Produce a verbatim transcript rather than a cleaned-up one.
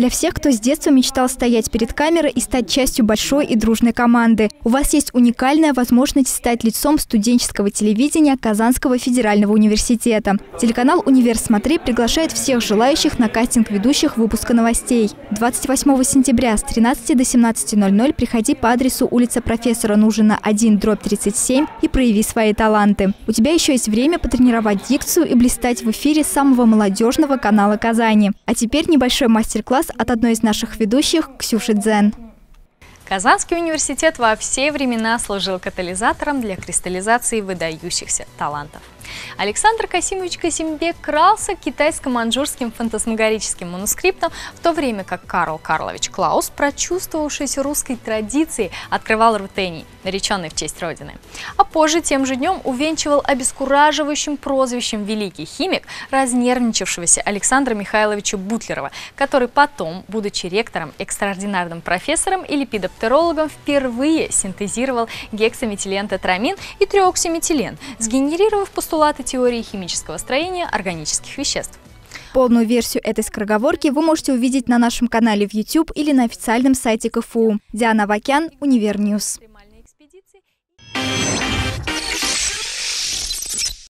Для всех, кто с детства мечтал стоять перед камерой и стать частью большой и дружной команды. У вас есть уникальная возможность стать лицом студенческого телевидения Казанского федерального университета. Телеканал «Универсмотри» приглашает всех желающих на кастинг ведущих выпуска новостей. двадцать восьмого сентября с тринадцати до семнадцати ноль-ноль приходи по адресу улица профессора Нужина один, тридцать семь и прояви свои таланты. У тебя еще есть время потренировать дикцию и блистать в эфире самого молодежного канала Казани. А теперь небольшой мастер-класс от одной из наших ведущих Ксюши Дзен. Казанский университет во все времена служил катализатором для кристаллизации выдающихся талантов. Александр Касимович Касимбек крался к китайско-манчжурским фантасмагорическим манускриптам, в то время как Карл Карлович Клаус, прочувствовавшийся русской традицией, открывал рутений, нареченный в честь Родины. А позже тем же днем увенчивал обескураживающим прозвищем великий химик, разнервничавшегося Александра Михайловича Бутлерова, который потом, будучи ректором, экстраординарным профессором и липидоптерологом, впервые синтезировал гексаметилентетрамин и триоксиметилен, сгенерировав постулат теории химического строения органических веществ. Полную версию этой скороговорки вы можете увидеть на нашем канале в YouTube или на официальном сайте КФУ. Диана Вакян, Универньюз.